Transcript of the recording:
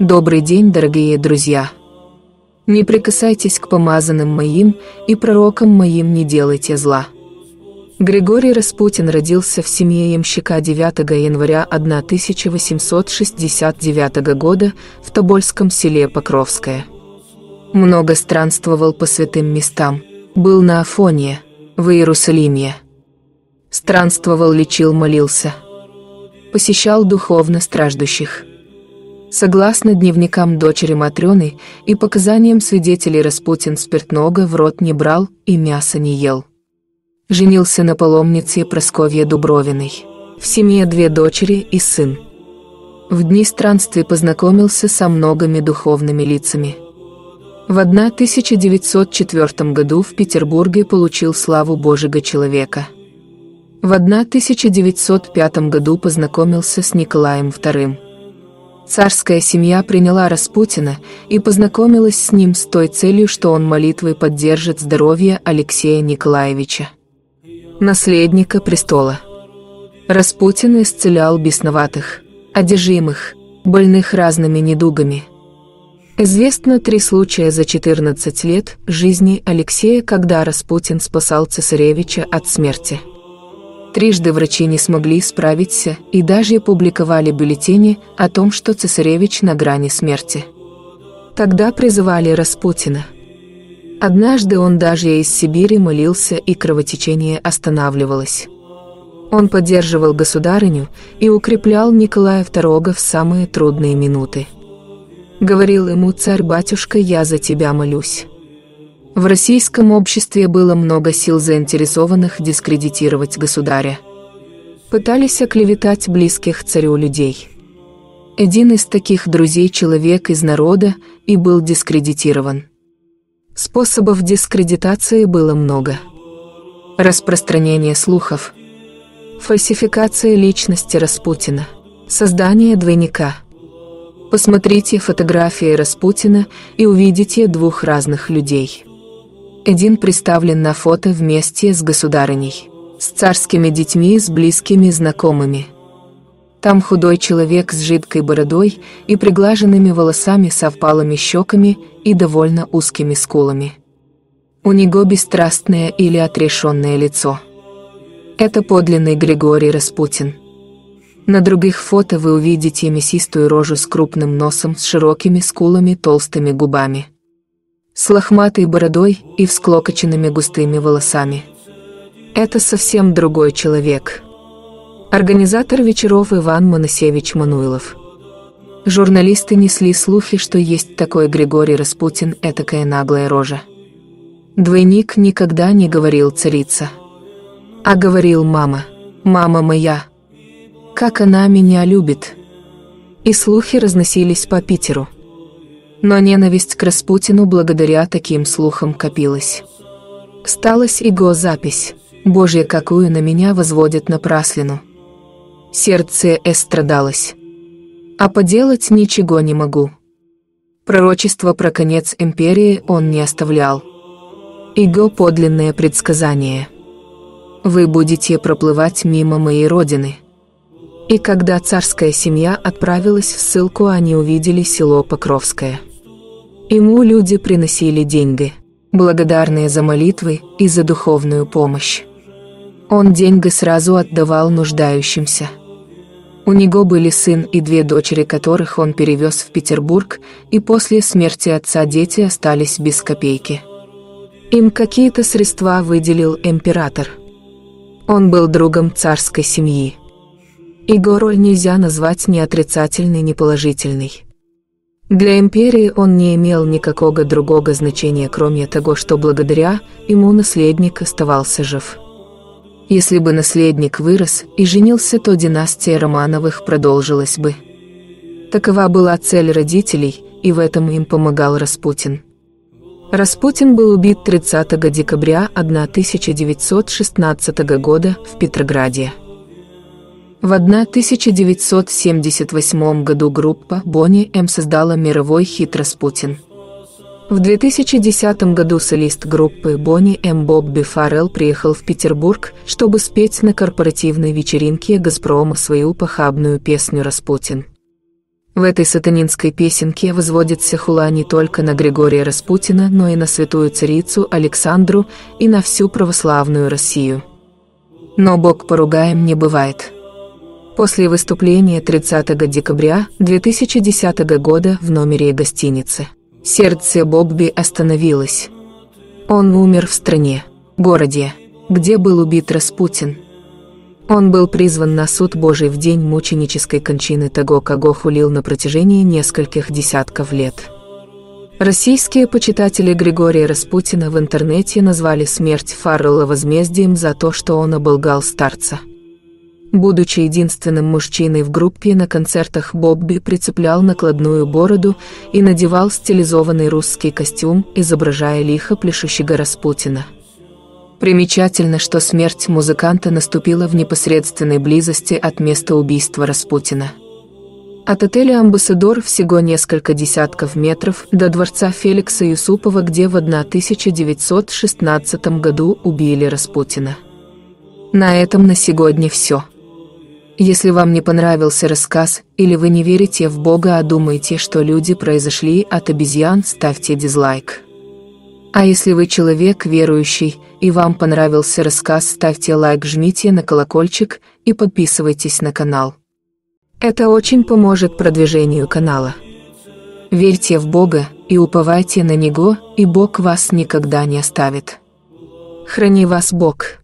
Добрый день, дорогие друзья! Не прикасайтесь к помазанным моим и пророкам моим, не делайте зла. Григорий Распутин родился в семье ямщика 9 января 1869 года в тобольском селе Покровское. Много странствовал по святым местам, был на Афоне, в Иерусалиме. Странствовал, лечил, молился. Посещал духовно страждущих. Согласно дневникам дочери Матрёны и показаниям свидетелей, Распутин спиртного в рот не брал и мяса не ел. Женился на паломнице Прасковье Дубровиной. В семье 2 дочери и сын. В дни странствий познакомился со многими духовными лицами. В 1904 году в Петербурге получил славу Божьего человека. В 1905 году познакомился с Николаем II. Царская семья приняла Распутина и познакомилась с ним с той целью, что он молитвой поддержит здоровье Алексея Николаевича, наследника престола. Распутин исцелял бесноватых, одержимых, больных разными недугами. Известно 3 случая за 14 лет жизни Алексея, когда Распутин спасал цесаревича от смерти. Трижды врачи не смогли справиться и даже опубликовали бюллетени о том, что цесаревич на грани смерти. Тогда призывали Распутина. Однажды он даже из Сибири молился, и кровотечение останавливалось. Он поддерживал государыню и укреплял Николая II в самые трудные минуты. Говорил ему: «Царь-батюшка, я за тебя молюсь». В российском обществе было много сил, заинтересованных дискредитировать государя. Пытались оклеветать близких царю людей. Один из таких друзей, человек из народа, и был дискредитирован. Способов дискредитации было много. Распространение слухов, фальсификация личности Распутина, создание двойника. Посмотрите фотографии Распутина и увидите 2 разных людей. Один представлен на фото вместе с государыней, с царскими детьми, с близкими знакомыми. Там худой человек с жидкой бородой и приглаженными волосами, со впалыми щеками и довольно узкими скулами. У него бесстрастное или отрешенное лицо. Это подлинный Григорий Распутин. На других фото вы увидите мясистую рожу с крупным носом, с широкими скулами, толстыми губами, с лохматой бородой и всклокоченными густыми волосами. Это совсем другой человек. Организатор вечеров Иван Манасевич Manuйлов. Журналисты несли слухи, что есть такой Григорий Распутин, этакая наглая рожа. Двойник никогда не говорил «царица», а говорил «мама, мама моя, как она меня любит». И слухи разносились по Питеру. Но ненависть к Распутину благодаря таким слухам копилась. Сталась его запись: «Боже, какую на меня возводят напраслину! Сердце страдалось, а поделать ничего не могу». Пророчество про конец империи он не оставлял. Его подлинное предсказание: «Вы будете проплывать мимо моей родины». И когда царская семья отправилась в ссылку, они увидели село Покровское. Ему люди приносили деньги, благодарные за молитвы и за духовную помощь. Он деньги сразу отдавал нуждающимся. У него были сын и 2 дочери, которых он перевез в Петербург, и после смерти отца дети остались без копейки. Им какие-то средства выделил император. Он был другом царской семьи. Его роль нельзя назвать ни отрицательной, ни положительной. Для империи он не имел никакого другого значения, кроме того, что благодаря ему наследник оставался жив. Если бы наследник вырос и женился, то династия Романовых продолжилась бы. Такова была цель родителей, и в этом им помогал Распутин. Распутин был убит 30 декабря 1916 года в Петрограде. В 1978 году группа Бони М. создала мировой хит «Распутин». В 2010 году солист группы Бони М. Бобби Фаррелл приехал в Петербург, чтобы спеть на корпоративной вечеринке «Газпрома» свою похабную песню «Распутин». В этой сатанинской песенке возводится хула не только на Григория Распутина, но и на святую царицу Александру и на всю православную Россию. Но Бог поругаем не бывает. После выступления 30 декабря 2010 года в номере гостиницы сердце Бобби остановилось. Он умер в стране, городе, где был убит Распутин. Он был призван на суд Божий в день мученической кончины того, кого хулил на протяжении нескольких десятков лет. Российские почитатели Григория Распутина в интернете назвали смерть Фаррелла возмездием за то, что он оболгал старца. Будучи единственным мужчиной в группе, на концертах Бобби прицеплял накладную бороду и надевал стилизованный русский костюм, изображая лихо пляшущего Распутина. Примечательно, что смерть музыканта наступила в непосредственной близости от места убийства Распутина. От отеля «Амбассадор» всего несколько десятков метров до дворца Феликса Юсупова, где в 1916 году убили Распутина. На этом на сегодня все. Если вам не понравился рассказ или вы не верите в Бога, а думаете, что люди произошли от обезьян, ставьте дизлайк. А если вы человек верующий и вам понравился рассказ, ставьте лайк, жмите на колокольчик и подписывайтесь на канал. Это очень поможет продвижению канала. Верьте в Бога и уповайте на Него, и Бог вас никогда не оставит. Храни вас Бог.